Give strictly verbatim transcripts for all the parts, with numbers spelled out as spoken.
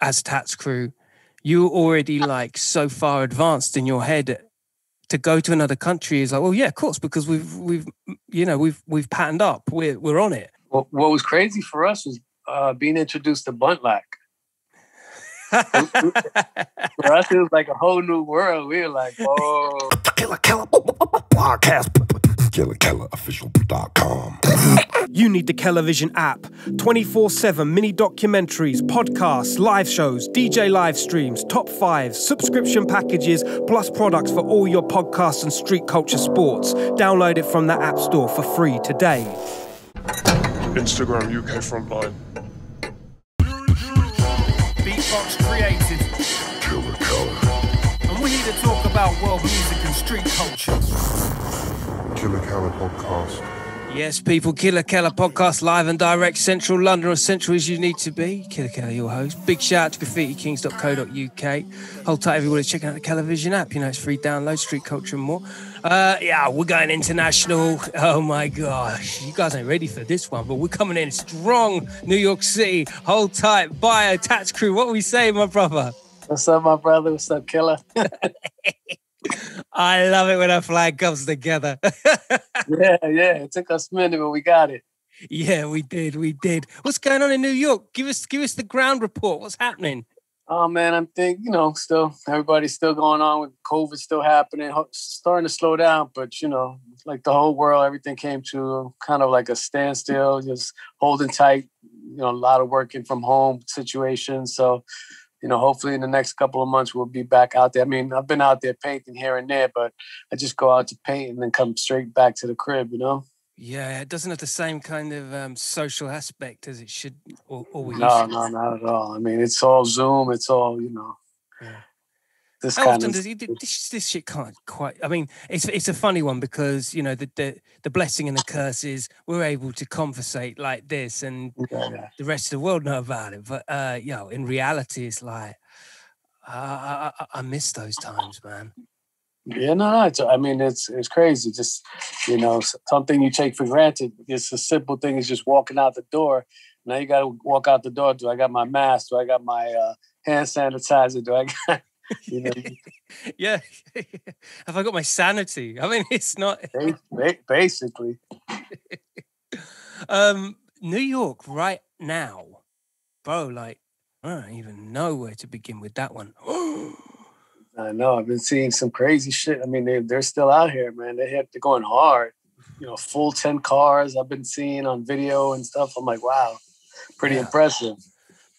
as Tats Crew, you're already like so far advanced in your head. To go to another country is like, well, yeah, of course, because we've we've you know we've we've patterned up. We're we're on it. Well, what was crazy for us was uh, being introduced to Buntlack. For us, it was like a whole new world. We were like, oh, Killa Kela podcast, Killa Kella Official dot com. You need the KillaVision app. twenty-four seven mini documentaries, podcasts, live shows, D J live streams, top fives, subscription packages, plus products for all your podcasts and street culture sports. Download it from the App Store for free today. Instagram U K Frontline. Beatbox created. Killa Kela. And we're here to talk about world music and street culture. Killa Kela podcast. Yes, people, Killa Kela podcast, live and direct, central London, or central as you need to be. Killa Kela, your host. Big shout out to graffiti kings dot co dot U K. Hold tight, everybody. Check out the KillaVision app. You know, it's free download, street culture and more. Uh, yeah, we're going international. Oh, my gosh. You guys ain't ready for this one, but we're coming in strong. New York City. Hold tight. Bio, Tats Crew. What we say, my brother? What's up, my brother? What's up, Killa? I love it when our flag comes together. yeah, yeah. It took us a minute, but we got it. Yeah, we did. We did. What's going on in New York? Give us give us the ground report. What's happening? Oh, man, I'm thinking, you know, still, everybody's still going on with COVID still happening, starting to slow down. But, you know, like the whole world, everything came to kind of like a standstill, just holding tight, you know, a lot of working from home situations. So, you know, hopefully in the next couple of months, we'll be back out there. I mean, I've been out there painting here and there, but I just go out to paint and then come straight back to the crib, you know? Yeah, it doesn't have the same kind of um, social aspect as it should. Or, or we no, no, not at all. I mean, it's all Zoom. It's all, you know. Yeah. This How kind often of... does he, this, this shit can't quite... I mean, it's it's a funny one because, you know, the the, the blessing and the curse is we're able to conversate like this and yeah, yeah. the rest of the world know about it. But, uh, you know, in reality, it's like, uh, I, I miss those times, man. Yeah, no, it's, I mean, it's it's crazy. Just, you know, something you take for granted. It's a simple thing. It's just walking out the door. Now you got to walk out the door. Do I got my mask? Do I got my uh, hand sanitizer? Do I got... You know, yeah. Have I got my sanity? I mean, it's not basically. um, New York right now, bro. Like, I don't even know where to begin with that one. I know. I've been seeing some crazy shit. I mean, they they're still out here, man. They have to going hard. You know, full ten cars. I've been seeing on video and stuff. I'm like, wow, pretty yeah. impressive.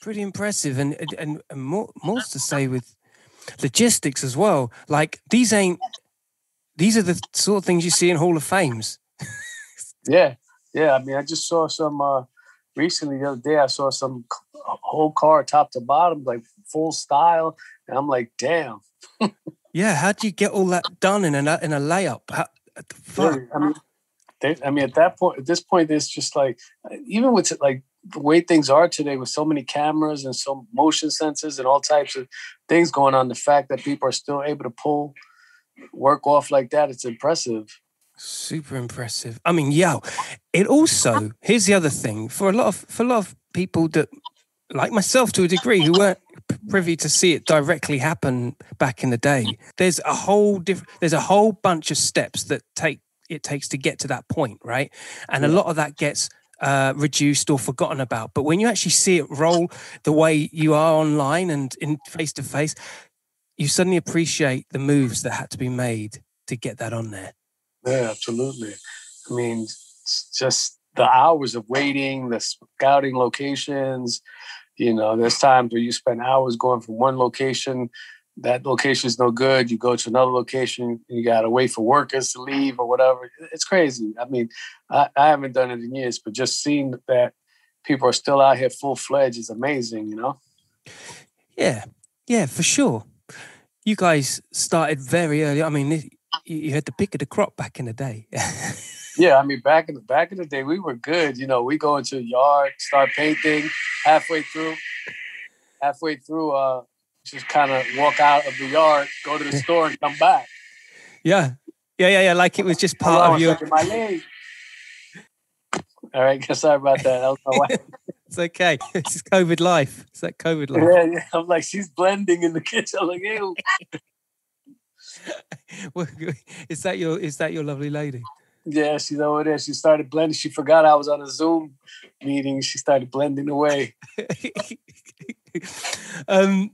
Pretty impressive, and and, and more more to say with. Logistics as well. Like these ain't these are the sort of things you see in Hall of Fames. yeah, yeah. I mean, I just saw some uh recently the other day. I saw some whole car top to bottom, like full style, and I'm like, damn. yeah, how do you get all that done in a in a layup? How, the fuck? I mean, they, I mean, at that point, at this point, it's just like even with like. The way things are today with so many cameras and so motion sensors and all types of things going on, the fact that people are still able to pull work off like that, it's impressive. Super impressive. I mean, yo, it also, here's the other thing, for a lot of, for a lot of people that, like myself to a degree, who weren't privy to see it directly happen back in the day, there's a whole different, there's a whole bunch of steps that take, it takes to get to that point, right? And a lot of that gets... Uh, reduced or forgotten about, but when you actually see it roll the way you are online and in face to face, you suddenly appreciate the moves that had to be made to get that on there. Yeah, absolutely. I mean, just the hours of waiting, the scouting locations. You know, there's times where you spend hours going from one location. That location is no good. You go to another location, you got to wait for workers to leave or whatever. It's crazy. I mean, I, I haven't done it in years, but just seeing that people are still out here full-fledged is amazing, you know? Yeah. Yeah, for sure. You guys started very early. I mean, you had the pick of the crop back in the day. yeah, I mean, back in the back in the day, we were good. You know, we go into a yard, start painting, halfway through, halfway through, uh, just kind of walk out of the yard, go to the store, and come back. Yeah, yeah, yeah, yeah. Like it was just part Hold on, of your. My leg. All right, sorry about that. That was my wife. It's okay. This is COVID life. It's that COVID life. Yeah, yeah. I'm like, she's blending in the kitchen. I'm like, ew. Is that your is that your lovely lady? Yeah, she's over there. She started blending. She forgot I was on a Zoom meeting. She started blending away. um,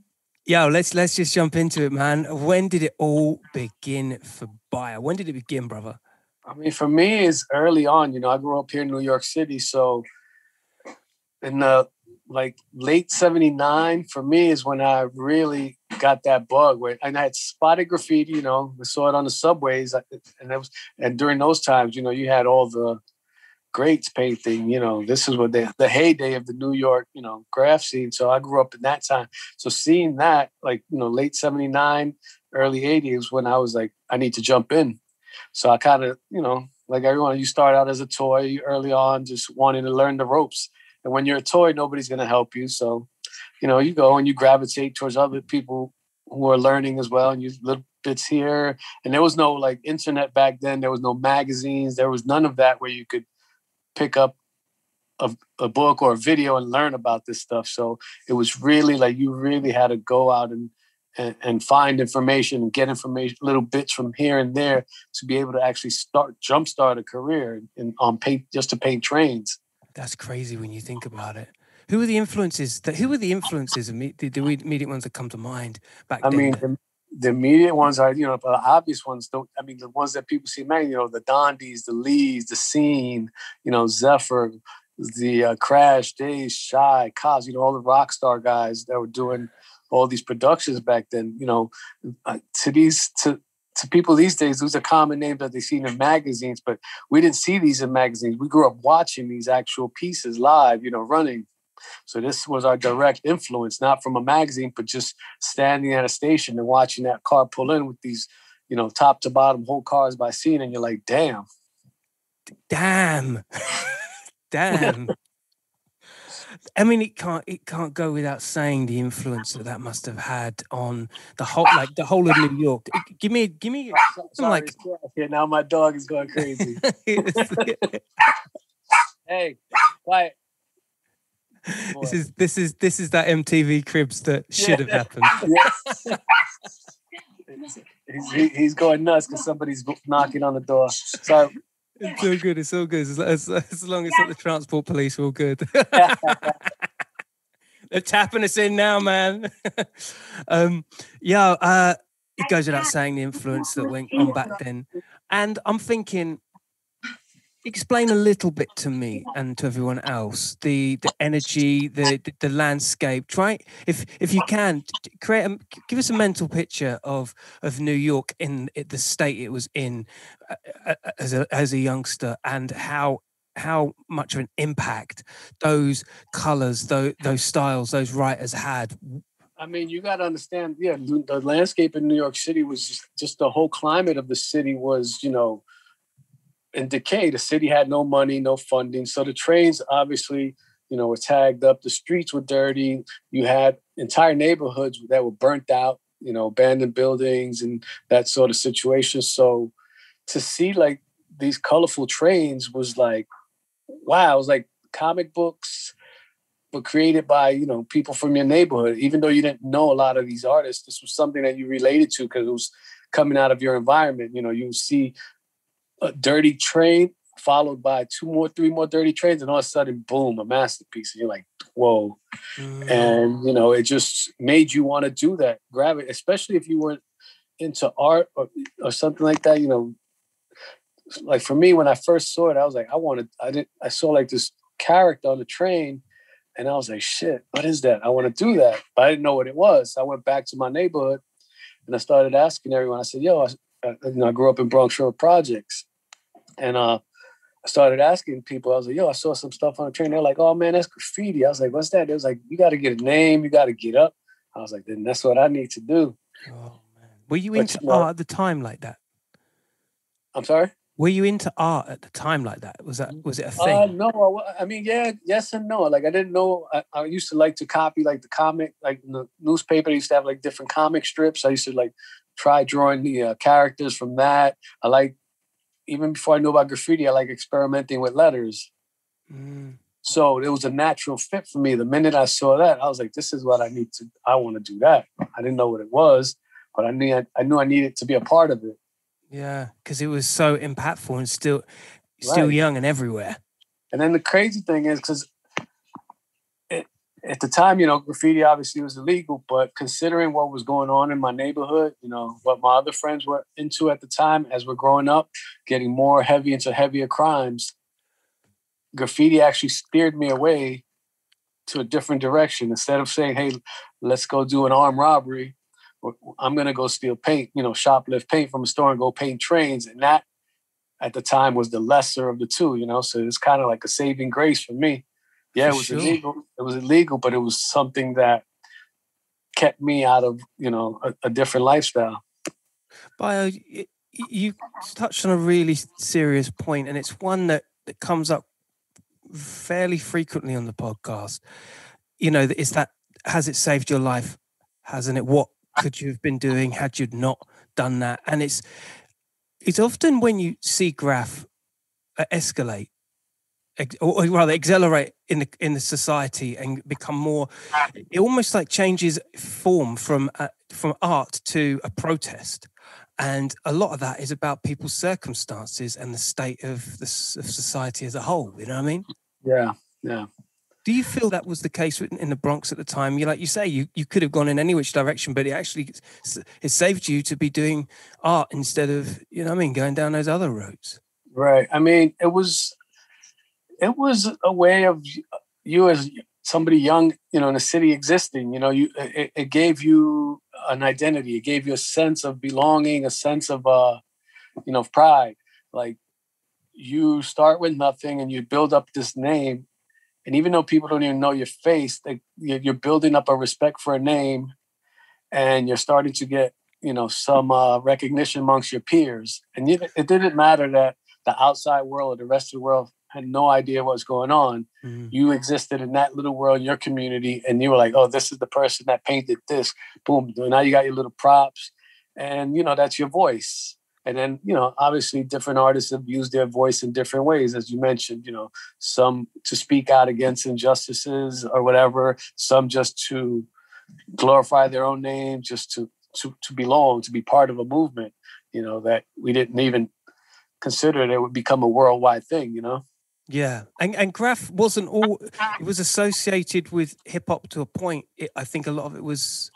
yo, let's let's just jump into it, man. When did it all begin for Bio? When did it begin, brother? I mean, for me, it's early on. You know, I grew up here in New York City, so in the like late seventy-nine, for me, is when I really got that bug. Where and I had spotted graffiti, you know, I saw it on the subways, and that was and during those times, you know, you had all the greats painting. You know, this is what they, the heyday of the New York, you know, graph scene. So I grew up in that time. So seeing that, like, you know, late seventy-nine, early eighties, when I was like, I need to jump in. So I kind of, you know, like everyone, you start out as a toy early on, just wanting to learn the ropes. And when you're a toy, nobody's going to help you. So, you know, you go and you gravitate towards other people who are learning as well. And you little bits here. And there was no like internet back then. There was no magazines. There was none of that where you could pick up a, a book or a video and learn about this stuff. So it was really like you really had to go out and And, and find information and get information, little bits from here and there to be able to actually start, jumpstart a career in, on paint, just to paint trains. That's crazy when you think about it. Who are the influences? That, who are the influences, the, the immediate ones that come to mind back I then? I mean, the, the immediate ones are, you know, the obvious ones. Don't, I mean, the ones that people see, man, you know, the Dondies, the Lees, the Scene, you know, Zephyr, the uh, Crash, Daze, Shy, Cos, you know, all the rock star guys that were doing all these productions back then, you know, uh, to these to to people these days, those are common names that they see in magazines, but we didn't see these in magazines. We grew up watching these actual pieces live, you know, running. So this was our direct influence, not from a magazine, but just standing at a station and watching that car pull in with these, you know, top to bottom whole cars by Scene, and you're like, damn, damn, damn. I mean, it can't it can't go without saying the influence that that must have had on the whole, like the whole of New York. Give me, give me, I'm sorry, like, yeah, now my dog is going crazy. Hey, quiet. Boy. This is this is this is that M T V Cribs that should yeah. have happened. Yeah. he's, he, he's going nuts because somebody's knocking on the door. So. It's all good. It's all good. As, as, as long as yeah. the transport police are all good. They're tapping us in now, man. um, yeah, uh, it goes without saying the influence that went on back then. And I'm thinking, explain a little bit to me and to everyone else the the energy, the the, the landscape. Try if if you can create a, give us a mental picture of of New York in the state it was in uh, as a as a youngster, and how how much of an impact those colors, those those styles, those writers had. I mean, you got to understand, yeah, the landscape in New York City was just, just the whole climate of the city was, you know, in decay. The city had no money, no funding. So the trains, obviously, you know, were tagged up. The streets were dirty. You had entire neighborhoods that were burnt out, you know, abandoned buildings and that sort of situation. So to see like these colorful trains was like, wow, it was like comic books were created by, you know, people from your neighborhood. Even though you didn't know a lot of these artists, this was something that you related to because it was coming out of your environment. You know, you see a dirty train followed by two more, three more dirty trains, and all of a sudden, boom, a masterpiece. And you're like, whoa. Mm. And, you know, it just made you want to do that. Grab it, especially if you were into art or, or something like that. You know, like for me, when I first saw it, I was like, I wanted, I didn't, I saw like this character on the train and I was like, shit, what is that? I want to do that. But I didn't know what it was. So I went back to my neighborhood and I started asking everyone. I said, yo, I, I, you know, I grew up in Bronx Shore Projects. And uh, I started asking people. I was like, yo, I saw some stuff on the train. They're like, oh, man, that's graffiti. I was like, what's that? They was like, you got to get a name. You got to get up. I was like, then that's what I need to do. Oh, man. Were you but, into you know, art at the time like that? I'm sorry? Were you into art at the time like that? Was that was it a thing? Uh, no, I, I mean, yeah, yes and no. Like, I didn't know. I, I used to like to copy, like, the comic, like, in the newspaper. They used to have, like, different comic strips. I used to, like, try drawing the uh, characters from that. I like, even before I knew about graffiti, I like experimenting with letters. Mm. So it was a natural fit for me. The minute I saw that, I was like, this is what I need to, I want to do that. I didn't know what it was, but I knew I, I knew I needed to be a part of it. Yeah, because it was so impactful and still still right. young and everywhere. And then the crazy thing is, because at the time, you know, graffiti obviously was illegal, but considering what was going on in my neighborhood, you know, what my other friends were into at the time as we're growing up, getting more heavy into heavier crimes, graffiti actually steered me away to a different direction. Instead of saying, hey, let's go do an armed robbery, I'm going to go steal paint, you know, shoplift paint from a store and go paint trains. And that at the time was the lesser of the two, you know, so it's kind of like a saving grace for me. Yeah, it was sure. illegal. It was illegal, but it was something that kept me out of, you know, a, a different lifestyle. Bio, you, you touched on a really serious point, and it's one that, that comes up fairly frequently on the podcast. You know, it's that, has it saved your life? Hasn't it? What could you have been doing had you not done that? And it's, it's often when you see graph escalate, or rather accelerate in the in the society and become more, it almost like changes form from uh, from art to a protest, and a lot of that is about people's circumstances and the state of the of society as a whole. You know what I mean? Yeah, yeah. Do you feel that was the case in the Bronx at the time? You like you say, you you could have gone in any which direction, but it actually it saved you to be doing art instead of, you know what I mean, going down those other roads. Right. I mean, it was. It was a way of you as somebody young, you know, in a city existing, you know, you, it, it gave you an identity. It gave you a sense of belonging, a sense of, uh, you know, of pride. Like you start with nothing and you build up this name. And even though people don't even know your face, they, you're building up a respect for a name, and you're starting to get, you know, some uh, recognition amongst your peers. And you, it didn't matter that the outside world or the rest of the world had no idea what's going on. Mm-hmm. You existed in that little world, your community, and you were like, oh, this is the person that painted this. Boom. Now you got your little props. And, you know, that's your voice. And then, you know, obviously different artists have used their voice in different ways, as you mentioned, you know, some to speak out against injustices or whatever, some just to glorify their own name, just to to, to belong, to be part of a movement, you know, that we didn't even consider it, it would become a worldwide thing, you know? Yeah, and and graph wasn't all. It was associated with hip hop to a point. It, I think a lot of it was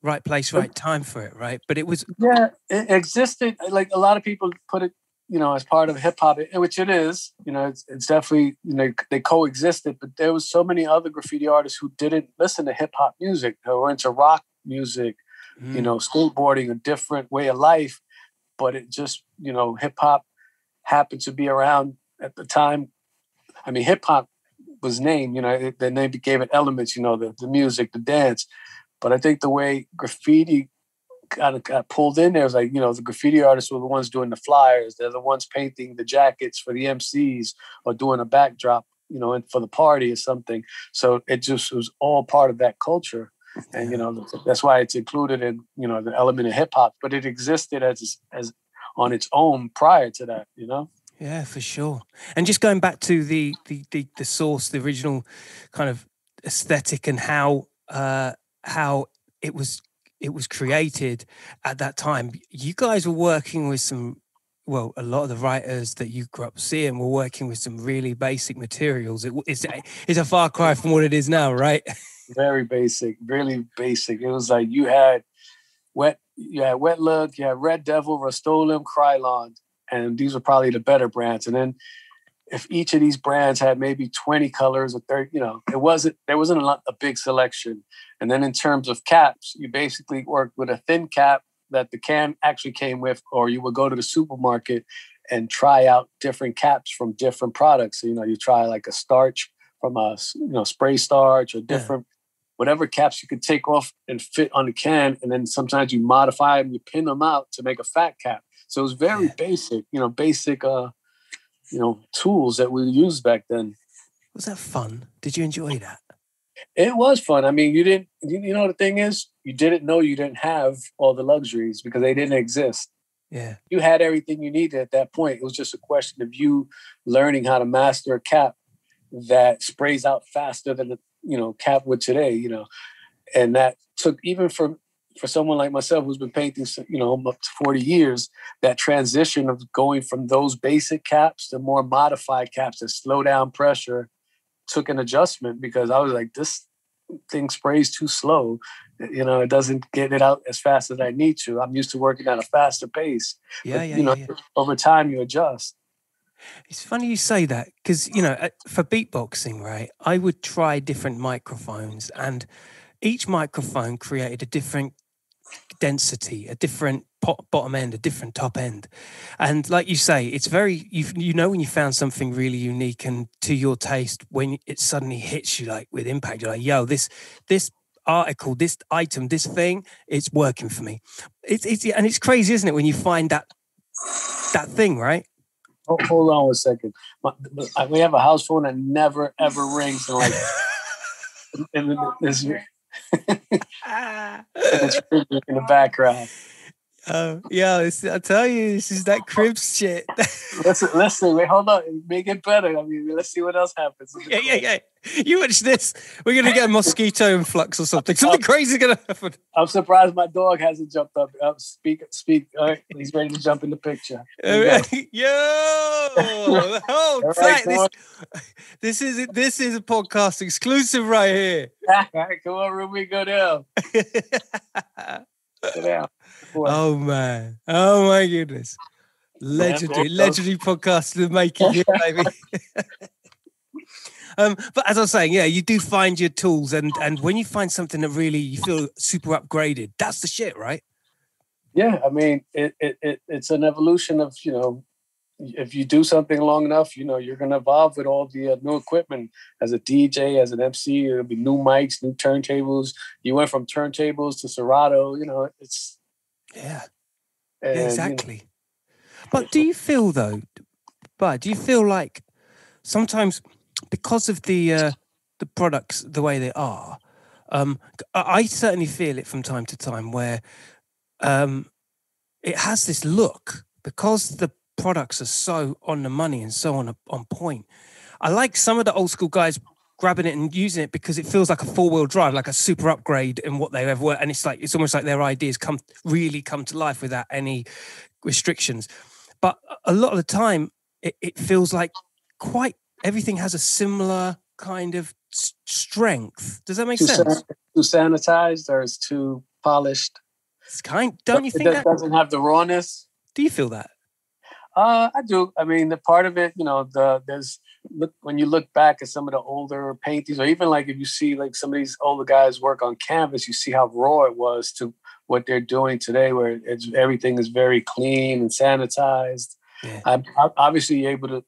right place, right time for it, right? But it was yeah, it existed. Like a lot of people put it, you know, as part of hip hop, which it is. You know, it's, it's definitely, you know, they coexisted. But there was so many other graffiti artists who didn't listen to hip hop music, who were into rock music, mm. you know, skateboarding, a different way of life. But it just, you know, hip hop happened to be around at the time. I mean, hip hop was named, you know, it, then they gave it elements, you know, the, the music, the dance. But I think the way graffiti kind of got pulled in there was like, you know, the graffiti artists were the ones doing the flyers. They're the ones painting the jackets for the M Cs or doing a backdrop, you know, and for the party or something. So it just was all part of that culture. And, you know, that's why it's included in, you know, the element of hip hop, but it existed as, as on its own prior to that, you know? Yeah, for sure. And just going back to the the the, the source, the original kind of aesthetic, and how uh, how it was it was created at that time. You guys were working with some, well, a lot of the writers that you grew up seeing were working with some really basic materials. It, it's it's a far cry from what it is now, right? Very basic, really basic. It was like you had wet, you had Wet Look, you had Red Devil, Rust-Oleum, Krylon. And these were probably the better brands. And then if each of these brands had maybe twenty colors or thirty, you know, it wasn't, there wasn't a, lot, a big selection. And then in terms of caps, you basically worked with a thin cap that the can actually came with, or you would go to the supermarket and try out different caps from different products. So, you know, you try like a starch from a, you know, spray starch or different, yeah. whatever caps you could take off and fit on the can. And then sometimes you modify them, you pin them out to make a fat cap. So it was very yeah. basic, you know, basic, uh, you know, tools that we used back then. Was that fun? Did you enjoy that? It was fun. I mean, you didn't, you know, the thing is, you didn't know you didn't have all the luxuries because they didn't exist. Yeah. You had everything you needed at that point. It was just a question of you learning how to master a cap that sprays out faster than, you know, cap would today, you know. And that took, even for, for someone like myself who's been painting, you know, up to forty years, that transition of going from those basic caps to more modified caps that slow down pressure took an adjustment, because I was like, this thing sprays too slow. You know, it doesn't get it out as fast as I need to. I'm used to working at a faster pace. Yeah, but, yeah, you know, yeah, yeah. Over time, you adjust. It's funny you say that, because, you know, for beatboxing, right, I would try different microphones, and each microphone created a different density, a different pot, bottom end, a different top end. And like you say, it's very, you've, you know, when you found something really unique and to your taste, when it suddenly hits you like with impact, you're like, yo, this, this article, this item, this thing, it's working for me. It's, it's, and it's crazy, isn't it? When you find that, that thing, right? Oh, hold on a second. My, we have a house phone that never, ever rings. And like, and this, and it's in the background. Oh, yeah, I tell you, this is that Cribs shit. Listen, listen, wait, hold on, make it better. I mean, let's see what else happens. Yeah, yeah, yeah. You watch this, we're gonna get a mosquito influx or something. Something crazy is gonna happen. I'm surprised my dog hasn't jumped up. Uh, speak, speak. All right, he's ready to jump in the picture. Right. Yo, hold tight. Right, this, this is this is a podcast exclusive right here. All right, come on, Ruby, go down. Go down. Oh man! Oh my goodness! Legendary, legendary podcast in the making here, baby. um, but as I was saying, yeah, you do find your tools, and and when you find something that really you feel super upgraded, that's the shit, right? Yeah, I mean, it it, it it's an evolution of, you know, if you do something long enough, you know, you're going to evolve with all the uh, new equipment. As a D J, as an M C, it'll be new mics, new turntables. You went from turntables to Serato, you know, it's. Yeah, and, exactly. You know. But do you feel though, but do you feel like sometimes because of the uh, the products the way they are, um, I certainly feel it from time to time where um, it has this look because the products are so on the money and so on on point. I like some of the old school guys grabbing it and using it because it feels like a four-wheel drive, like a super upgrade in what they ever were. And it's like, it's almost like their ideas come really come to life without any restrictions. But a lot of the time, it, it feels like quite everything has a similar kind of strength. Does that make too sense? Too sanitized, or it's too polished? It's kind. Don't you think it that doesn't have the rawness? Do you feel that? Uh, I do. I mean, the part of it, you know, the there's. Look, when you look back at some of the older paintings, or even like if you see like some of these older guys work on canvas, you see how raw it was to what they're doing today, where it's, everything is very clean and sanitized. Yeah. I'm, I'm obviously able to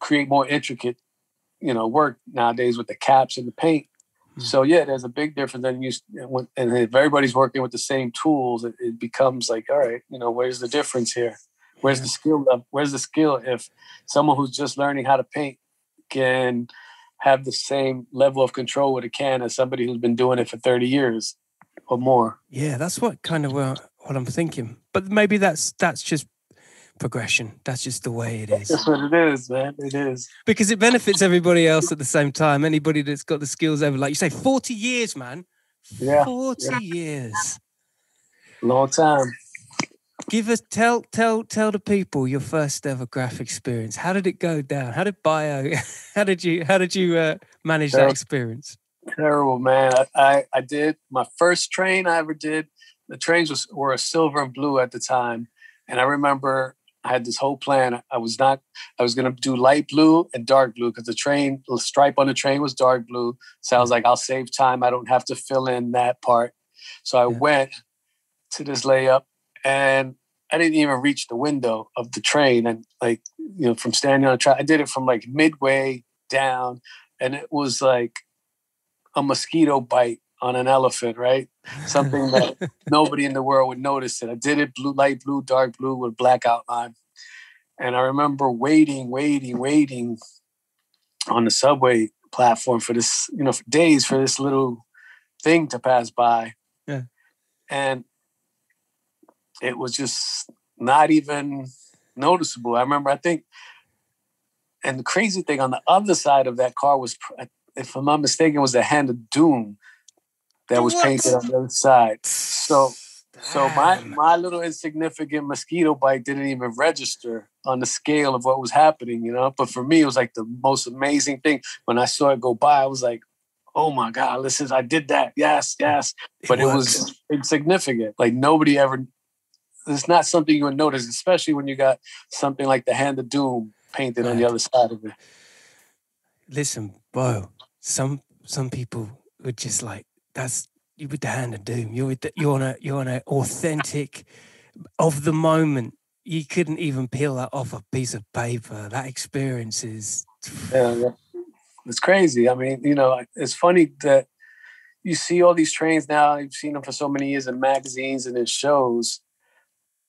create more intricate, you know, work nowadays with the caps and the paint. Mm-hmm. So yeah, there's a big difference. Then you when, and if everybody's working with the same tools, it, it becomes like, all right, you know, where's the difference here? Where's the skill? Where's the skill if someone who's just learning how to paint can have the same level of control with a can as somebody who's been doing it for thirty years or more? Yeah, that's what kind of uh, what I'm thinking. But maybe that's that's just progression. That's just the way it is. That's what it is, man. It is. Because it benefits everybody else at the same time. Anybody that's got the skills over, like you say, forty years, man. Yeah. forty yeah. years. Long time. Give us tell tell tell the people your first ever graph experience. How did it go down? How did Bio? How did you? How did you uh, manage terrible, that experience? Terrible, man. I, I I did my first train I ever did. The trains was, were a silver and blue at the time, and I remember I had this whole plan. I was not. I was gonna do light blue and dark blue because the train the stripe on the train was dark blue. So I was like, I'll save time. I don't have to fill in that part. So I yeah. went to this layup. And I didn't even reach the window of the train. And like, you know, from standing on a track, I did it from like midway down. And it was like a mosquito bite on an elephant, right? Something that nobody in the world would notice it. I did it blue, light blue, dark blue with black outline. And I remember waiting, waiting, waiting on the subway platform for this, you know, for days for this little thing to pass by. Yeah. And it was just not even noticeable. I remember, I think And the crazy thing on the other side of that car was, if I'm not mistaken, was the Hand of Doom that was painted on the other side. So, so my my little insignificant mosquito bite didn't even register on the scale of what was happening, you know. But for me, it was like the most amazing thing. When I saw it go by, I was like, oh my God, listen, I did that. Yes, yes. But it was insignificant. Like nobody ever, it's not something you would notice, especially when you got something like the Hand of Doom painted on the other side of it. Listen, bro, some some people were just like, that's, you with the Hand of Doom. You're with the, you're on a you're on an authentic of the moment. You couldn't even peel that off a piece of paper. That experience is, yeah, it's crazy. I mean, you know, it's funny that you see all these trains now. You've seen them for so many years in magazines and in shows,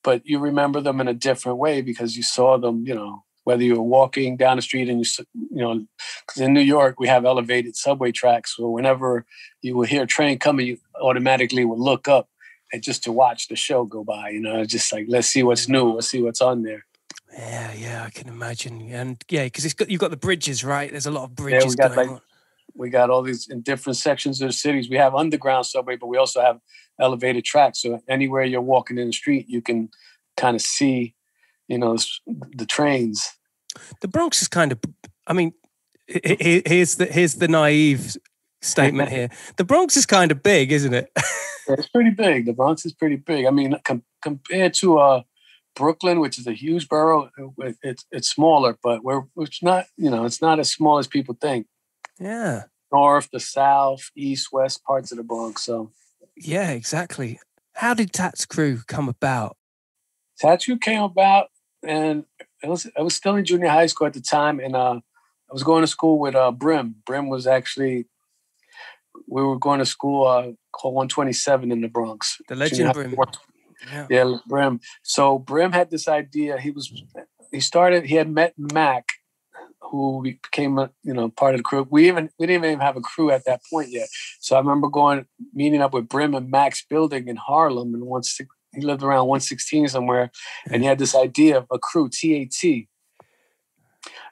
but you remember them in a different way because you saw them, you know, whether you were walking down the street and you, you know, because in New York, we have elevated subway tracks. So whenever you would hear a train coming, you automatically would look up and just to watch the show go by, you know, just like, let's see what's new. Let's see what's on there. Yeah, yeah, I can imagine. And yeah, because you've got the bridges, right? There's a lot of bridges yeah, we got going like, on. We got all these in different sections of the cities. We have underground subway, but we also have elevated tracks. So anywhere you're walking in the street, you can kind of see, you know, the trains. The Bronx is kind of, I mean, here's the, here's the naive statement here. The Bronx is kind of big, isn't it? Yeah, it's pretty big. The Bronx is pretty big. I mean, com compared to uh, Brooklyn, which is a huge borough, it, it's it's smaller, but we're it's not, you know, it's not as small as people think. Yeah. North, the South, East, West parts of the Bronx. So. Yeah, exactly. How did Tats Crew come about? Tats Crew came about, and I was, I was still in junior high school at the time, and uh, I was going to school with uh, Brim. Brim was actually, we were going to school uh, called one twenty-seven in the Bronx. The legend Brim. Yeah. yeah, Brim. So Brim had this idea. He was, he started, he had met Mac, who became, a, you know, part of the crew. We even, we didn't even have a crew at that point yet. So I remember going, meeting up with Brim and Mac's building in Harlem, and once to, he lived around one sixteen somewhere, and he had this idea of a crew, T A T.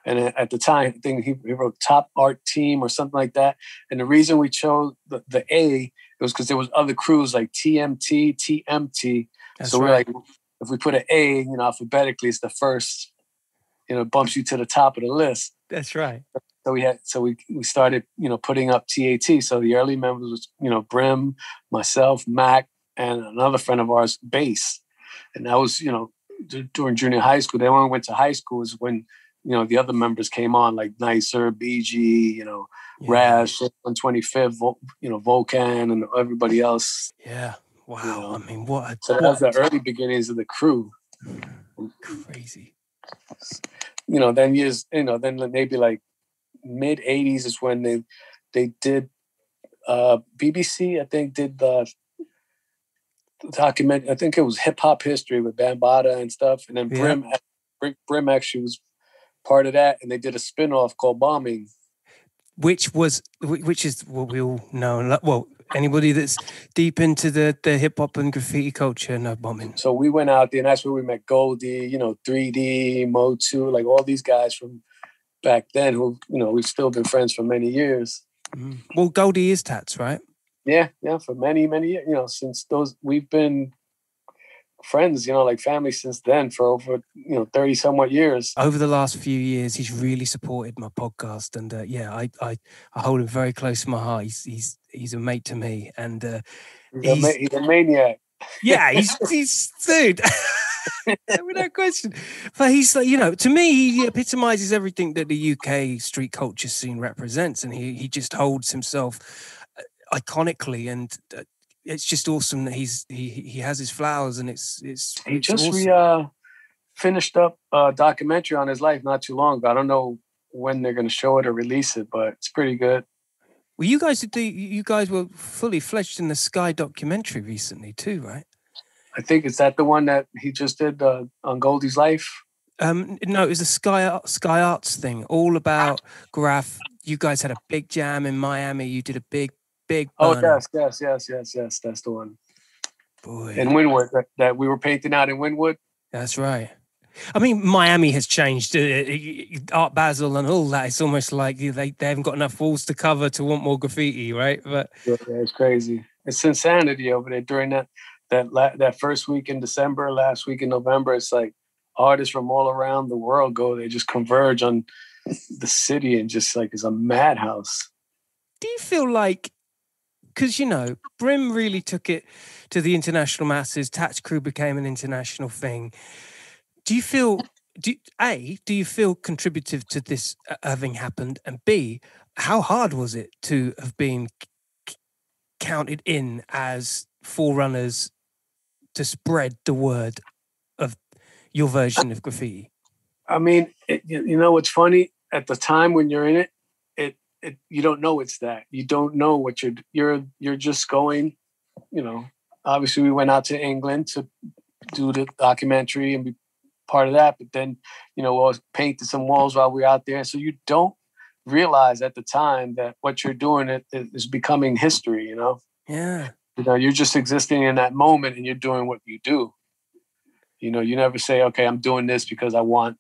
And at the time, I think he wrote Top Art Team or something like that. And the reason we chose the, the A was because there was other crews like T M T, T M T. That's so we're right. like, if we put an A, you know, alphabetically, it's the first, you know, bumps you to the top of the list. That's right. So we had, so we, we started, you know, putting up T A T. So the early members was, you know, Brim, myself, Mac, and another friend of ours, Base. And that was, you know, during junior high school. Then when we went to high school is when, you know, the other members came on, like Nicer, B G, you know, yeah. Razz, one twenty-fifth, you know, Vulcan, and everybody else. Yeah. Wow. You know? I mean, what a... So that was the early beginnings of the crew. Crazy. You know, then years, you know, then maybe like mid eighties is when they, they did, uh, B B C, I think, did the... document, I think it was Hip Hop History with Bambaataa and stuff, and then Brim, yeah. Brim actually was part of that, and they did a spin-off called Bombing, which was which is what we all know. Well, anybody that's deep into the the hip hop and graffiti culture know Bombing. So we went out there, and that's where we met Goldie, you know, three D, Mo two, like all these guys from back then who, you know, we've still been friends for many years. Mm. Well, Goldie is Tats, right? Yeah, yeah, for many, many years, you know, since those, we've been friends, you know, like family since then for over, you know, thirty somewhat years. Over the last few years, he's really supported my podcast. And uh, yeah, I, I I hold him very close to my heart. He's he's, he's a mate to me. And uh, he's, he's, a, he's a maniac. Yeah, he's, he's dude, without question. But he's like, you know, to me, he epitomizes everything that the U K street culture scene represents. And he, he just holds himself iconically, and it's just awesome that he's he he has his flowers, and it's it's he it's just awesome. we uh finished up a documentary on his life not too long ago. I don't know when they're going to show it or release it, but it's pretty good. Well, you guys did you guys were fully fledged in the Sky documentary recently too, right? I think is that the one that he just did uh, on Goldie's life. Um, no, it was a Sky Sky Arts thing, all about graph. You guys had a big jam in Miami. You did a big Big oh yes, yes, yes, yes, yes. That's the one. Boy, and Wynwood that, that we were painting out in Wynwood. That's right. I mean, Miami has changed. Uh, Art Basel and all that. It's almost like they, they haven't got enough walls to cover to want more graffiti, right? But yeah, it's crazy. It's insanity over there during that that la- that first week in December, last week in November. It's like artists from all around the world go. They just converge on the city and just like it's a madhouse. Do you feel like, because, you know, Brim really took it to the international masses. Tats Crew became an international thing. Do you feel, do, A, do you feel contributive to this having happened? And B, how hard was it to have been c- counted in as forerunners to spread the word of your version of graffiti? I mean, it, you know what's funny? At the time when you're in it, it, it you don't know it's that. You don't know what you're, you're, you're just going, you know. Obviously, we went out to England to do the documentary and be part of that, but then, you know, we painted some walls while we were out there. So you don't realize at the time that what you're doing it is becoming history, you know? Yeah. You know, you're just existing in that moment and you're doing what you do. You know, you never say, okay, I'm doing this because I want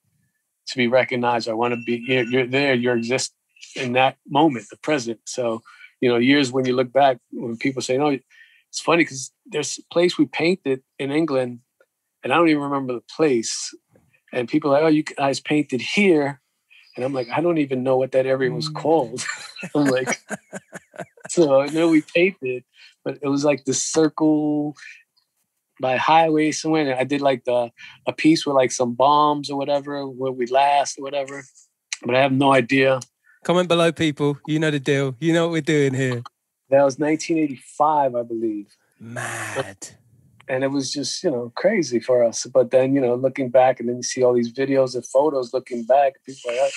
to be recognized. I want to be here. You're there. You exist in that moment, the present. So, you know, years when you look back, when people say, no, it's funny because there's a place we painted in England and I don't even remember the place. And people are like, oh, you guys painted here. And I'm like, I don't even know what that area was called. I'm like, so I know we painted, but it was like the circle by highway somewhere. And I did like the a piece with like some bombs or whatever, where we last or whatever. But I have no idea. Comment below, people. You know the deal. You know what we're doing here. That was nineteen eighty-five, I believe. Mad. And it was just, you know, crazy for us. But then, you know, looking back and then you see all these videos and photos looking back, people are like,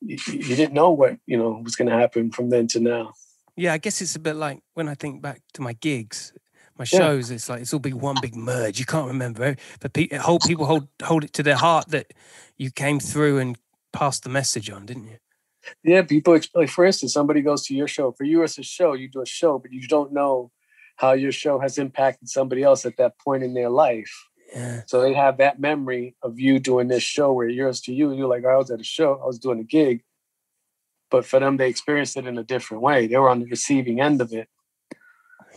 you, you didn't know what, you know, was going to happen from then to now. Yeah, I guess it's a bit like when I think back to my gigs, my shows, yeah. It's like, it's all big one big merge. You can't remember. But people hold, people hold, hold it to their heart that you came through and passed the message on, didn't you? Yeah, people, like for instance, somebody goes to your show. For you, it's a show. You do a show, but you don't know how your show has impacted somebody else at that point in their life. Yeah. So they have that memory of you doing this show where yours to you, you're like, I was at a show, I was doing a gig. But for them, they experienced it in a different way. They were on the receiving end of it.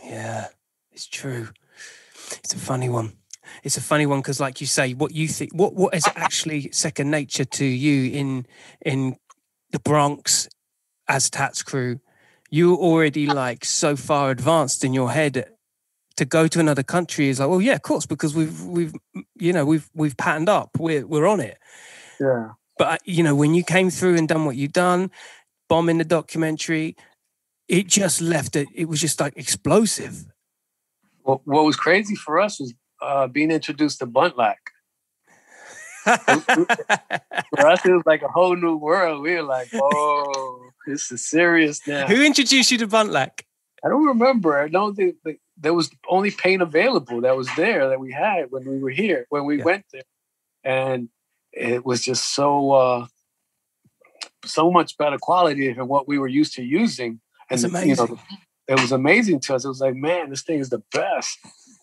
Yeah, it's true. It's a funny one. It's a funny one because, like you say, what you think, what what is actually second nature to you in in the Bronx as Tats Crew, you're already like so far advanced in your head. To go to another country is like, well, yeah, of course, because we've we've you know we've we've patterned up, we're we're on it. Yeah. But you know, when you came through and done what you done, bombing the documentary, it just left it. It was just like explosive. Well, what was crazy for us was uh, being introduced to Buntlack. For us, it was like a whole new world. We were like, whoa. This is serious now. Who introduced you to Buntlack? I don't remember. I don't think like, there was only paint available that was there that we had when we were here, when we yeah. went there. And it was just so uh, so much better quality than what we were used to using. And that's amazing. You know, it was amazing to us. It was like, man, this thing is the best.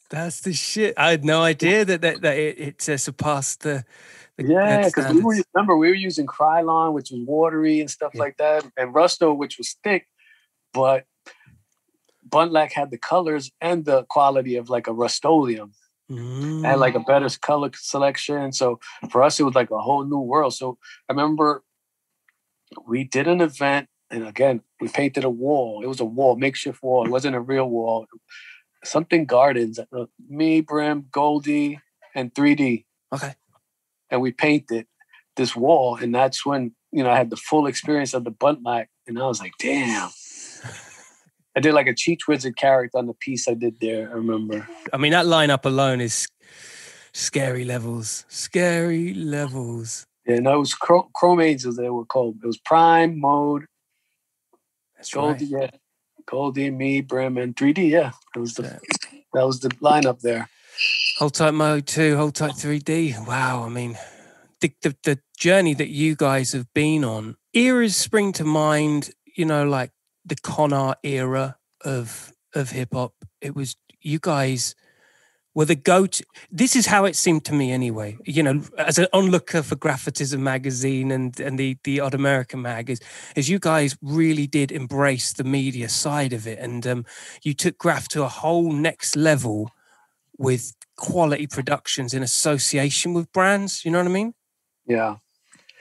That's the shit. I had no idea that that, that it, it uh, surpassed the... Yeah, because we were, remember we were using Krylon, which was watery and stuff yeah. like that, and Rusto, which was thick, but Buntlack had the colors and the quality of like a Rust-Oleum mm. and like a better color selection. So for us, it was like a whole new world. So I remember we did an event, and again, we painted a wall. It was a wall, makeshift wall. It wasn't a real wall. Something Gardens. Me, Brim, Goldie, and three D. Okay. And we painted this wall, and that's when, you know, I had the full experience of the Buntlack, and I was like, damn. I did like a Cheech Wizard character on the piece I did there, I remember. I mean, that lineup alone is scary levels. Scary levels. Yeah, no, it was Chrome, Chrome Angels they were called. It was Prime, Mode, that's Goldie, right. yeah. Goldie, me, Brim, and three D, yeah. It was the, yeah. That was the lineup there. Hold tight Mo two, hold tight three D. Wow, I mean, the, the the journey that you guys have been on. Eras spring to mind, you know, like the con art era of of hip hop. It was you guys were the go-to. This is how it seemed to me anyway, you know, as an onlooker for Graffitism magazine and, and the, the Odd American mag, is, is you guys really did embrace the media side of it. And um, you took graph to a whole next level with quality productions in association with brands. You know what I mean? Yeah.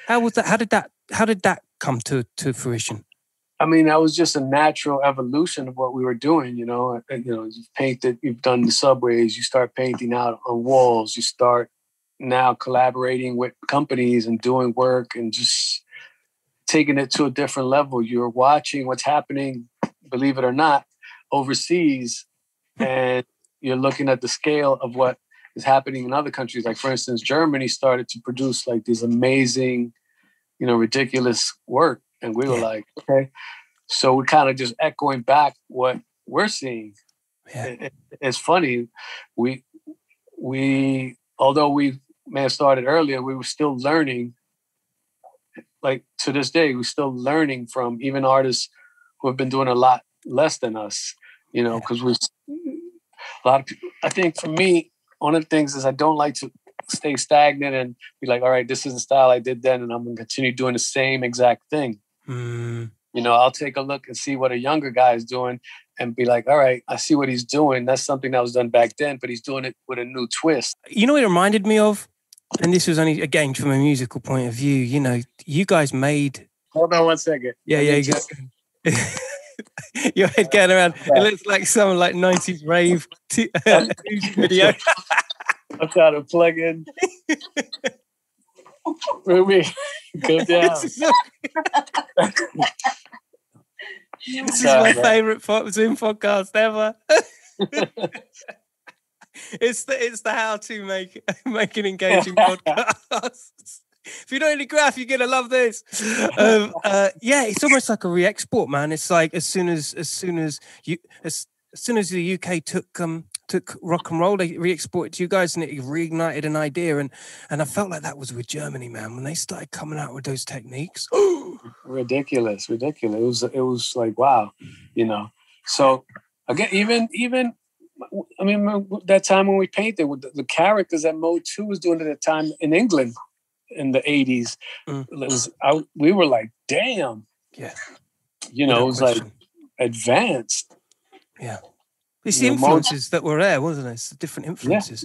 How was that? How did that, how did that come to, to fruition? I mean, that was just a natural evolution of what we were doing, you know. You know, you've painted, you've done the subways, you start painting out on walls, you start now collaborating with companies and doing work and just taking it to a different level. You're watching what's happening, believe it or not, overseas, and you're looking at the scale of what is happening in other countries. Like, for instance, Germany started to produce like these amazing, you know, ridiculous work. And we were yeah. like, okay. So we're kind of just echoing back what we're seeing. Yeah. It, it, it's funny. We, we, although we may have started earlier, we were still learning. Like, to this day, we're still learning from even artists who have been doing a lot less than us, you know, because yeah. we, a lot of people, I think for me, one of the things is I don't like to stay stagnant and be like, all right, this is the style I did then, and I'm going to continue doing the same exact thing. Mm. You know, I'll take a look and see what a younger guy is doing and be like, all right, I see what he's doing. That's something that was done back then, but he's doing it with a new twist. You know what it reminded me of? And this was only, again, from a musical point of view, you know, you guys made... Hold on one second. Yeah, yeah, you go. Your head going around. It looks like some like nineties rave t- video. I'm trying to plug in. Ruby, go down. This is, this is my favorite Zoom podcast ever. It's the it's the how to make make an engaging podcast. If you don't need a graph, you're gonna love this. Um, uh, yeah, it's almost like a re-export, man. It's like as soon as as soon as you as, as soon as the U K took um. took rock and roll, they re-exported to you guys, and it reignited an idea. And and I felt like that was with Germany, man, when they started coming out with those techniques. ridiculous, ridiculous. It was it was like, wow, you know. So again, even even I mean that time when we painted with the, the characters that Mode Two was doing at the time in England in the eighties, mm. was, I, we were like, damn, yeah, you know, it was question. Like advanced, yeah. It's the influences that were there, wasn't it? It's the different influences.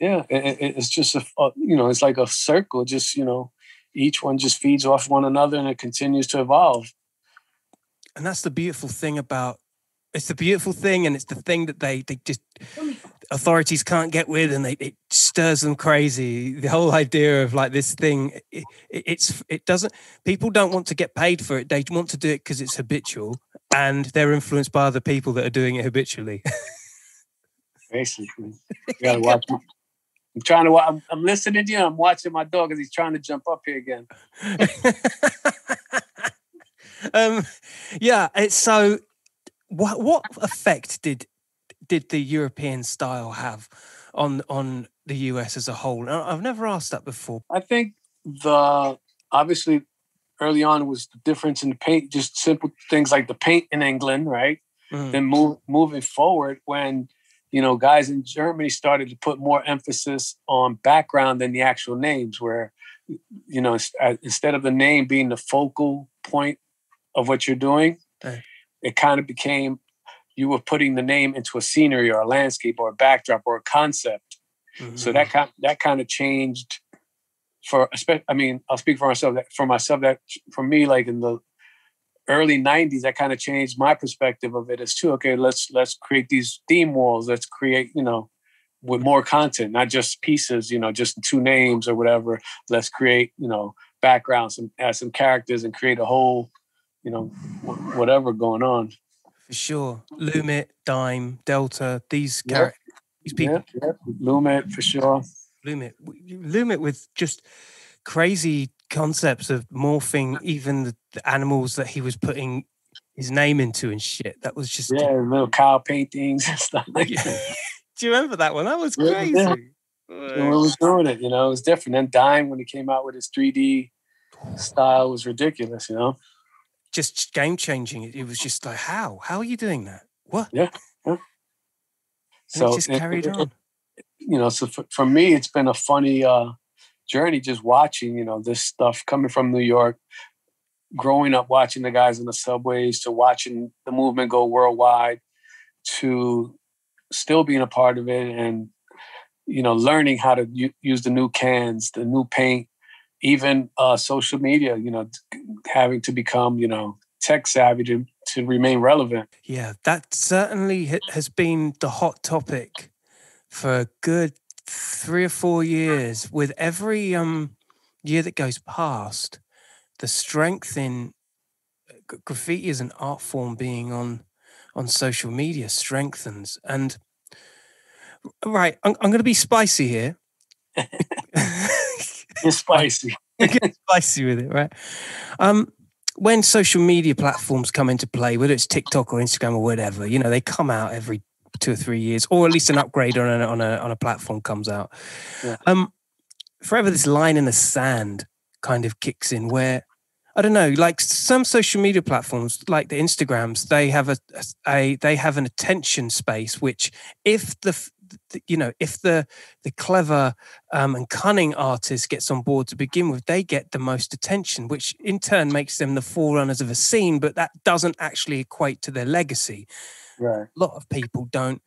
Yeah, yeah. It, it, it's just, a, you know, it's like a circle. Just, you know, each one just feeds off one another and it continues to evolve. And that's the beautiful thing about, it's the beautiful thing and it's the thing that they, they just, authorities can't get with, and they, it stirs them crazy. The whole idea of like this thing, it, it, it's it doesn't, people don't want to get paid for it. They want to do it because it's habitual. And they're influenced by other people that are doing it habitually. Basically, you gotta watch. My, I'm trying to. I'm, I'm listening to you. I'm watching my dog as he's trying to jump up here again. um, yeah. It's so. What what effect did did the European style have on on the U S as a whole? I've never asked that before. I think the obviously. Early on was the difference in the paint, just simple things like the paint in England, right? Mm. Then move, moving forward when, you know, guys in Germany started to put more emphasis on background than the actual names, where, you know, instead of the name being the focal point of what you're doing, okay. It kind of became you were putting the name into a scenery or a landscape or a backdrop or a concept. Mm. So that kind, that kind of changed... For I mean, I'll speak for myself. That for myself, that for me, like in the early nineties, that kind of changed my perspective of it as too. Okay, let's let's create these theme walls. Let's create, you know, with more content, not just pieces. You know, just two names or whatever. Let's create, you know, backgrounds and add some characters and create a whole, you know, whatever going on. For sure, Loomit, Dime, Delta, these yeah. characters, these people. Yeah, yeah. Loomit for sure. Loomit, Loomit with just crazy concepts of morphing even the, the animals that he was putting his name into and shit. That was just yeah, little cow paintings and stuff like that. Do you remember that one? That was crazy. Yeah, yeah. When we was doing it, you know, it was different. And Dime, when he came out with his three D style, was ridiculous. You know, just game changing. It, it was just like, how? How are you doing that? What? Yeah. yeah. So it just carried it, it, on. you know, so for, for me, it's been a funny uh, journey just watching, you know, this stuff coming from New York, growing up watching the guys in the subways, to watching the movement go worldwide, to still being a part of it and, you know, learning how to u- use the new cans, the new paint, even uh, social media, you know, having to become, you know, tech savvy to, to remain relevant. Yeah, that certainly has been the hot topic for a good three or four years. With every um, year that goes past, the strength in graffiti as an art form being on on social media strengthens. And right, I'm, I'm going to be spicy here. It's spicy. Get spicy with it, right? Um, when social media platforms come into play, whether it's TikTok or Instagram or whatever, you know, they come out every two or three years, or at least an upgrade on a, on a, on a platform comes out. Yeah. Um, forever this line in the sand kind of kicks in where, I don't know, like some social media platforms, like the Instagrams, they have a, a they have an attention space, which if the, you know, if the the clever um, and cunning artist gets on board to begin with, they get the most attention, which in turn makes them the forerunners of a scene, but that doesn't actually equate to their legacy. Right. A lot of people don't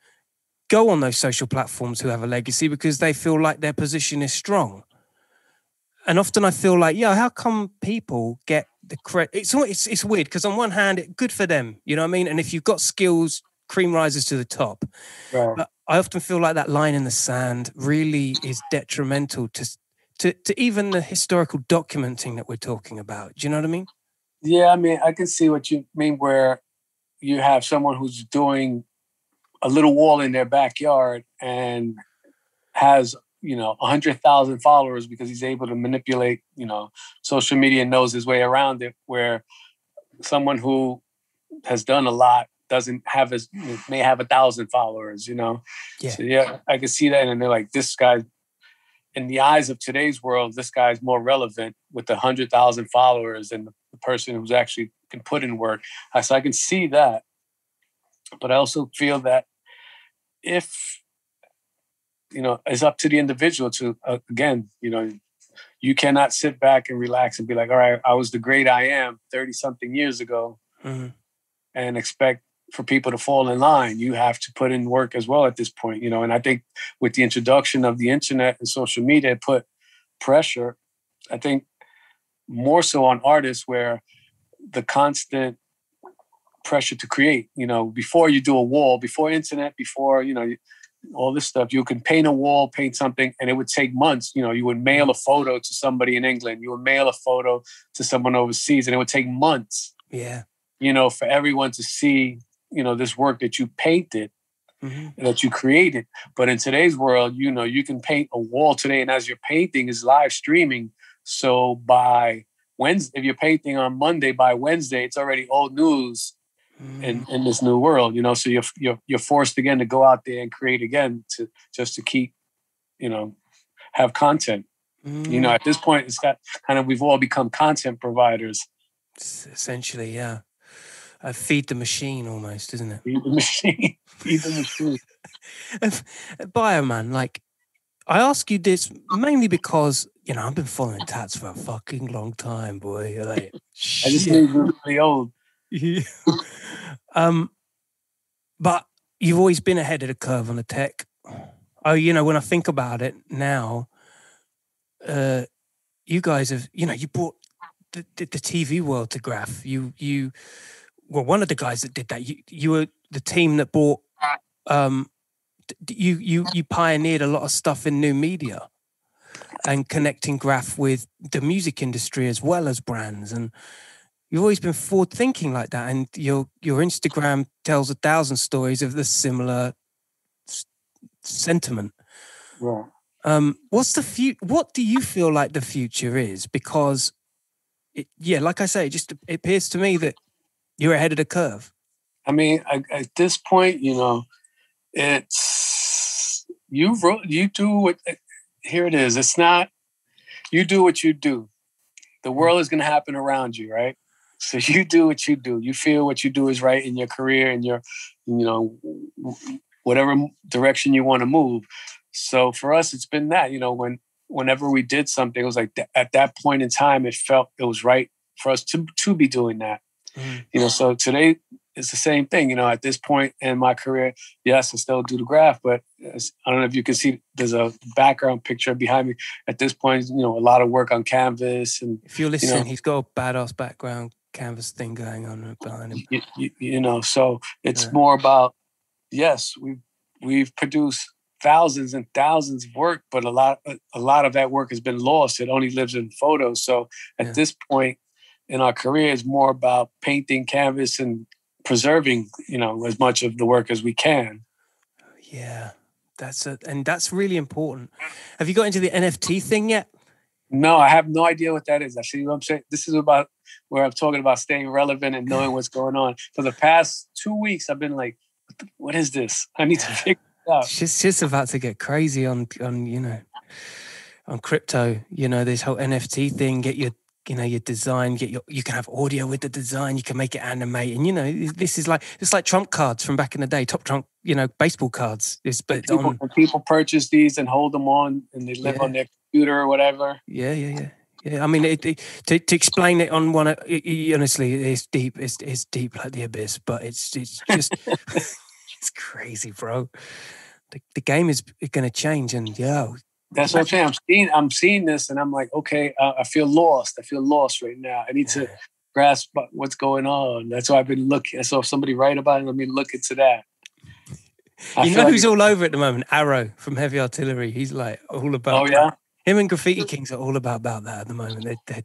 go on those social platforms who have a legacy because they feel like their position is strong. And often I feel like, yeah, how come people get the credit? It's, it's, it's weird because on one hand, it, good for them, you know what I mean? And if you've got skills, cream rises to the top. Right. But I often feel like that line in the sand really is detrimental to, to to even the historical documenting that we're talking about. Do you know what I mean? Yeah, I mean, I can see what you mean where you have someone who's doing a little wall in their backyard and has, you know, one hundred thousand followers because he's able to manipulate, you know, social media and knows his way around it, where someone who has done a lot doesn't have as, may have a thousand followers, you know? Yeah. So yeah, I could see that. And they're like, this guy, in the eyes of today's world, this guy's more relevant with a hundred thousand followers than the person who's actually can put in work. So I can see that. But I also feel that if, you know, it's up to the individual to, uh, again, you know, you cannot sit back and relax and be like, all right, I was the great I am thirty something years ago, mm-hmm. and expect for people to fall in line. You have to put in work as well at this point, you know. And I think with the introduction of the internet and social media, it put pressure, I think, more so on artists, where the constant pressure to create, you know, before you do a wall, before internet, before, you know, all this stuff, you can paint a wall, paint something, and it would take months. You know, you would mail a photo to somebody in England, you would mail a photo to someone overseas, and it would take months. Yeah. You know, for everyone to see, you know, this work that you painted, mm-hmm. that you created. But in today's world, you know, you can paint a wall today, and as you're painting is live streaming. So by Wednesday, if you're painting on Monday, by Wednesday, it's already old news mm. in, in this new world, you know. So you're, you're, you're forced again to go out there and create again to just to keep, you know, have content. Mm. You know, at this point, it's got kind of, we've all become content providers. It's essentially, yeah. I feed the machine almost, isn't it? Feed the machine. Feed the machine. Bioman, like, I ask you this mainly because, you know, I've been following Tats for a fucking long time, boy. You're like, shit. I just think you're really old. um, but you've always been ahead of the curve on the tech. Oh, you know, when I think about it now, uh, you guys have, you know, you brought the, the, the T V world to graph. You, you... Well, one of the guys that did that, you, you were the team that bought, um, you you you pioneered a lot of stuff in new media and connecting graph with the music industry as well as brands. And you've always been forward thinking like that. And your your Instagram tells a thousand stories of the similar s- sentiment. Yeah. Um, what's the fu- What do you feel like the future is? Because, it, yeah, like I say, it just it appears to me that you're ahead of the curve. I mean, I, at this point, you know, it's, you wrote, you do what, here it is. It's not, you do what you do. The world is going to happen around you, right? So you do what you do. You feel what you do is right in your career and your, you know, whatever direction you want to move. So for us, it's been that, you know, when whenever we did something, it was like th- at that point in time, it felt it was right for us to to be doing that. Mm-hmm. You know, so today it's the same thing. You know, at this point in my career, yes, I still do the graph, but I don't know if you can see, there's a background picture behind me. At this point, you know, a lot of work on canvas. And if you're listening, you know, he's got a badass background canvas thing going on behind him. You, you, you know, so it's yeah. more about, yes, we've, we've produced thousands and thousands of work, but a lot, a lot of that work has been lost. It only lives in photos. So at yeah. this point in our career, it's more about painting canvas and preserving, you know, as much of the work as we can. Yeah, that's a, and that's really important. Have you got into the N F T thing yet? No, I have no idea what that is. I see what I'm saying. This is about where I'm talking about staying relevant and knowing what's going on. For the past two weeks, I've been like, what, the, what is this? I need to figure it out. She's just about to get crazy on, on, you know, on crypto, you know, this whole N F T thing, get your, you know, your design, get your, you can have audio with the design, you can make it animate. And, you know, this is like, it's like Trump cards from back in the day, top Trump, you know, baseball cards. It's, but people, on, people purchase these and hold them on and they live yeah. on their computer or whatever. Yeah, yeah, yeah. Yeah, I mean, it, it, to to explain it on one, it, it, honestly, it's deep. It's it's deep like the abyss, but it's it's just it's crazy, bro. The, the game is going to change, and yo, that's what I'm saying. I'm seeing I'm seeing this, and I'm like, okay, uh, I feel lost. I feel lost right now. I need yeah. to grasp what's going on. That's why I've been looking. So if somebody write about it, let me look into that. I you know like who's all over at the moment? Arrow from Heavy Artillery. He's like all about. Oh yeah. That. Him and Graffiti Kings are all about, about that at the moment. They're, they're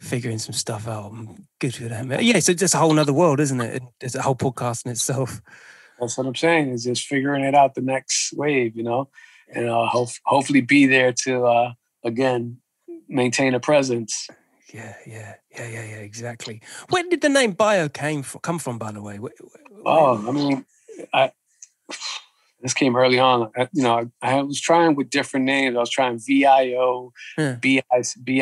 figuring some stuff out. Good for them. Yeah, so just a whole other world, isn't it? It's a whole podcast in itself. That's what I'm saying, is just figuring it out, the next wave, you know? And uh, ho- hopefully be there to, uh, again, maintain a presence. Yeah, yeah, yeah, yeah, yeah, exactly. Where did the name Bio came from, come from, by the way? Where, where, oh, I mean, I... This came early on. You know, I was trying with different names. I was trying V I O, yeah. B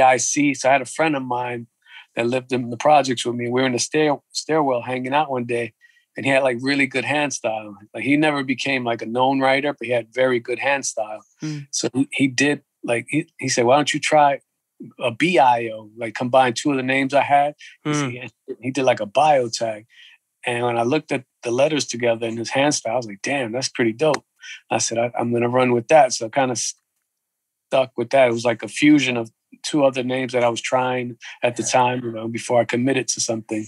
I C. So I had a friend of mine that lived in the projects with me. We were in the stair- stairwell hanging out one day, and he had like really good hand style. Like he never became like a known writer, but he had very good hand style. Mm. So he did like, he, he said, why don't you try a B I O, like combine two of the names I had. Mm. He, he did like a bio tag. And when I looked at the letters together in his hand style, I was like, damn, that's pretty dope. I said, I, I'm going to run with that. So I kind of stuck with that. It was like a fusion of two other names that I was trying at the time, you know, before I committed to something.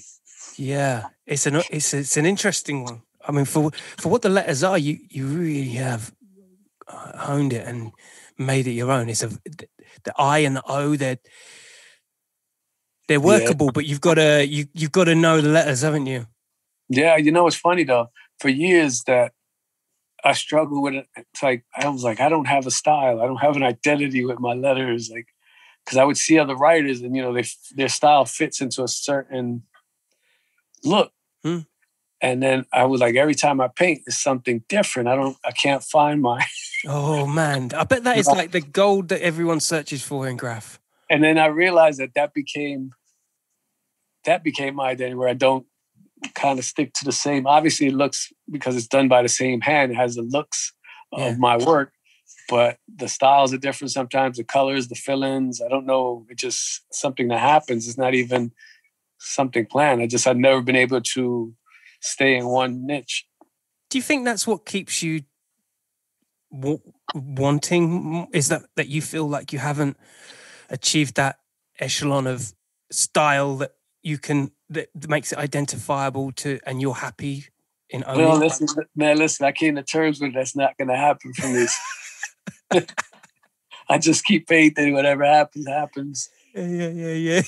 Yeah, it's an it's it's an interesting one. I mean, for for what the letters are, you, you really have honed it and made it your own. It's a, the I and the O, they're, they're workable, yeah. but you've got to you you've got to know the letters, haven't you? Yeah, you know, it's funny, though. For years that I struggled with it, it's like, I was like, I don't have a style. I don't have an identity with my letters. Like, because I would see other writers and, you know, they, their style fits into a certain look. Hmm. And then I was like, every time I paint, it's something different. I don't, I can't find mine. Oh, man. I bet that is like the gold that everyone searches for in graph. And then I realized that that became, that became my identity, where I don't, kind of stick to the same. Obviously, it looks, because it's done by the same hand, it has the looks yeah. of my work, but the styles are different sometimes, the colors, the fill-ins. I don't know. It's just something that happens. It's not even something planned. I just, I've never been able to stay in one niche. Do you think that's what keeps you w- wanting? Is that, that you feel like you haven't achieved that echelon of style that you can, that makes it identifiable to, and you're happy in owning? Well, listen, man, listen, I came to terms with it. That's not going to happen for me. I just keep painting. Whatever happens, happens. Yeah, yeah, yeah,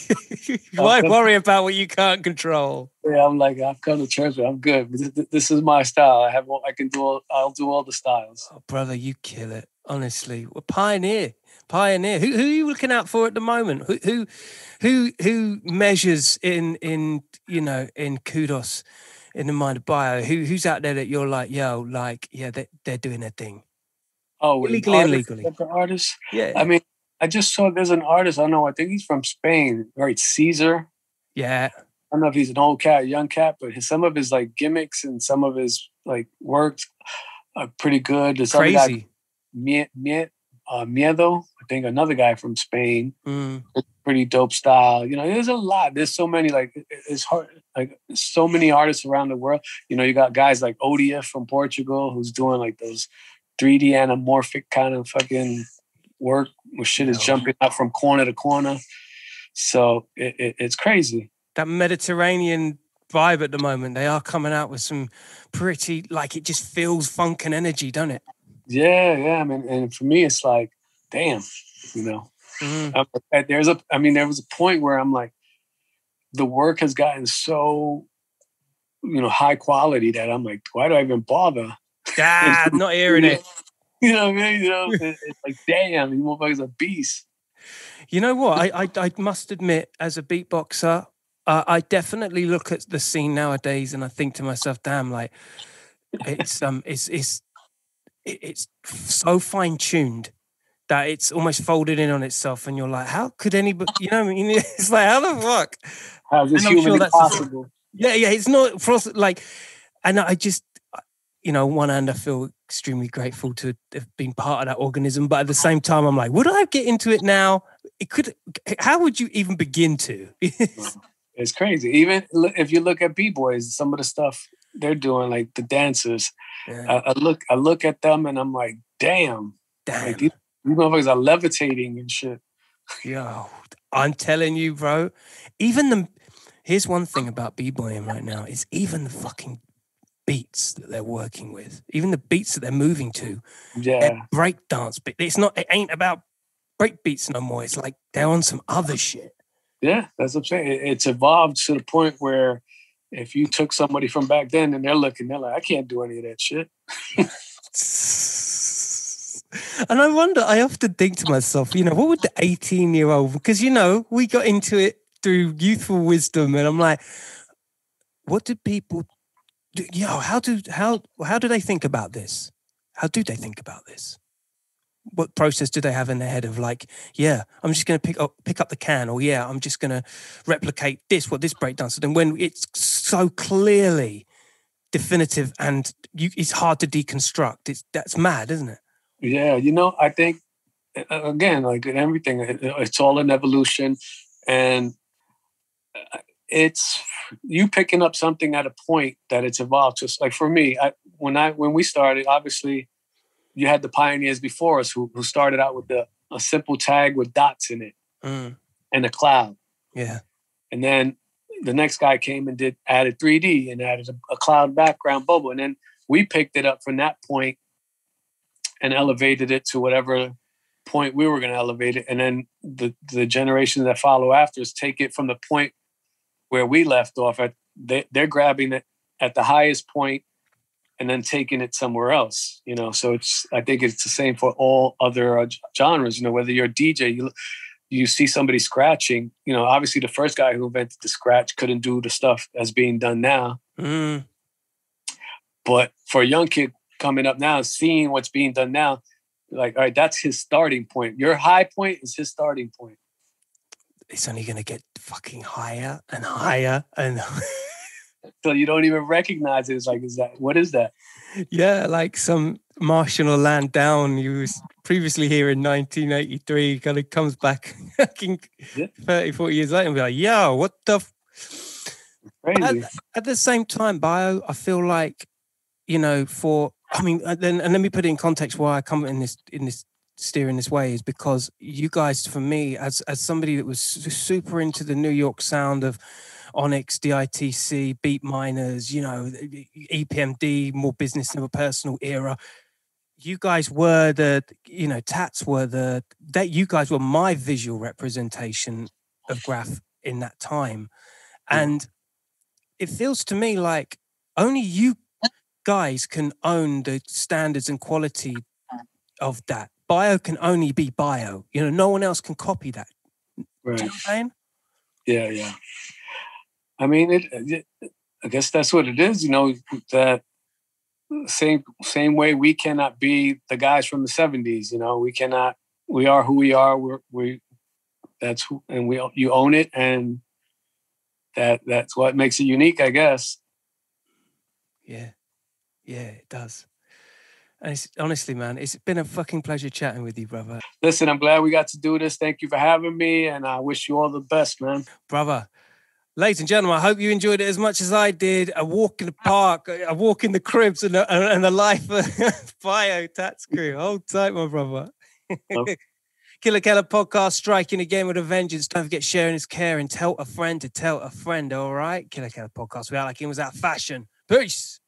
yeah. Why worry about what you can't control? Yeah, I'm like, I've come to terms with it. I'm good. This, this is my style. I have, all, I can do. All, I'll do all the styles. Oh, brother, you kill it. Honestly, we're pioneer. Pioneer. Who, who are you looking out for at the moment? Who, who, who, who measures in, in, you know, in kudos, in the mind of Bio? Who, who's out there that you're like, yo, like, yeah, they, they're doing their thing. Oh, legally and legally. Artists. Yeah. I mean, I just saw there's an artist. I don't know. I think he's from Spain, right? Caesar. Yeah. I don't know if he's an old cat, young cat, but his, some of his like gimmicks and some of his like works are pretty good. There's crazy. Mie- Mie- uh, Miedo, I think another guy from Spain. Mm. Pretty dope style. You know, there's a lot. There's so many, like, it's hard, like, so many artists around the world. You know, you got guys like Odia from Portugal who's doing, like, those three D anamorphic kind of fucking work where shit is jumping out from corner to corner. So it, it, it's crazy. That Mediterranean vibe at the moment, they are coming out with some pretty, like, it just feels funk and energy, don't it? Yeah, yeah. I mean, and for me, it's like, damn, you know. Mm-hmm. Um, there's a, I mean, there was a point where I'm like, the work has gotten so, you know, high quality that I'm like, why do I even bother? Ah, I'm not hearing it. You know what I mean? You know, it's like, damn, you motherfuckers are beasts. You know what? I, I, I must admit, as a beatboxer, uh, I definitely look at the scene nowadays and I think to myself, damn, like, it's um, it's it's it's so fine tuned. That it's almost folded in on itself, and you're like, "How could anybody?" You know, what I mean, it's like, "How the fuck?" How's this humanly sure possible? A, yeah, yeah, it's not like, and I just, you know, on one hand, I feel extremely grateful to have been part of that organism, but at the same time, I'm like, would I get into it now? It could. How would you even begin to? It's crazy. Even if you look at B-boys, some of the stuff they're doing, like the dancers, yeah. I, I look, I look at them, and I'm like, "Damn, damn." Like, these You motherfuckers are levitating and shit. Yo, I'm telling you, bro. Even the... Here's one thing about b-boying right now is even the fucking beats that they're working with, even the beats that they're moving to, yeah, breakdance. But it's not... It ain't about break beats no more. It's like they're on some other shit. Yeah, that's what I'm saying. It's evolved to the point where if you took somebody from back then and they're looking, they're like, I can't do any of that shit. And I wonder, I often think to myself, you know, what would the eighteen-year-old, because, you know, we got into it through youthful wisdom, and I'm like, what do people, do, yo, how do, how, how do they think about this? How do they think about this? What process do they have in their head of like, yeah, I'm just going to pick up, pick up the can, or yeah, I'm just going to replicate this, what this breakdancer did, and when it's so clearly definitive and you, it's hard to deconstruct, it's, that's mad, isn't it? Yeah, you know, I think, again, like in everything, it's all an evolution. And it's you picking up something at a point that it's evolved. Just like for me, I, when I when we started, obviously, you had the pioneers before us who, who started out with the, a simple tag with dots in it mm. and a cloud. Yeah. And then the next guy came and did added three D and added a, a cloud background bubble. And then we picked it up from that point and elevated it to whatever point we were going to elevate it. And then the, the generations that follow after us take it from the point where we left off. At, they, they're grabbing it at the highest point and then taking it somewhere else, you know? So it's, I think it's the same for all other uh, genres, you know, whether you're a D J, you, you see somebody scratching, you know, obviously the first guy who invented the scratch couldn't do the stuff that's being done now. Mm. But for a young kid, coming up now, seeing what's being done now, like, all right, that's his starting point. Your high point is his starting point. It's only going to get fucking higher and higher and so you don't even recognize it. It's like, is that, what is that? Yeah, like some Martian or land down you was previously here in nineteen eighty-three kind of comes back fucking yeah. thirty, forty years later and be like, yo, what the f-? Crazy. At, at the same time, Bio, I feel like, you know, for I mean, and then and let me put it in context. Why I come in this in this steer in this way is because you guys, for me, as as somebody that was super into the New York sound of Onyx, D I T C, Beat Miners, you know, E P M D, more business than a personal era. You guys were the, you know, Tats were the that you guys were my visual representation of graph in that time, and it feels to me like only you guys can own the standards and quality of that. Bio can only be Bio. You know, no one else can copy that. Right. Do you know what I'm saying? Yeah, yeah. I mean, it, it, I guess that's what it is, you know, that same same way we cannot be the guys from the seventies, you know, we cannot, we are who we are, we're, we, that's who, and we, you own it, and that that's what makes it unique, I guess. Yeah. Yeah, it does. And it's, honestly, man, it's been a fucking pleasure chatting with you, brother. Listen, I'm glad we got to do this. Thank you for having me, and I wish you all the best, man. Brother. Ladies and gentlemen, I hope you enjoyed it as much as I did. A walk in the park, a walk in the cribs, and a, and a life of Bio Tats Crew. Hold tight, my brother. Oh. Killa Kela podcast, striking again with a vengeance. Don't forget, sharing is caring. Tell a friend to tell a friend, all right? Killa Kela podcast. We are like it was out of fashion. Peace.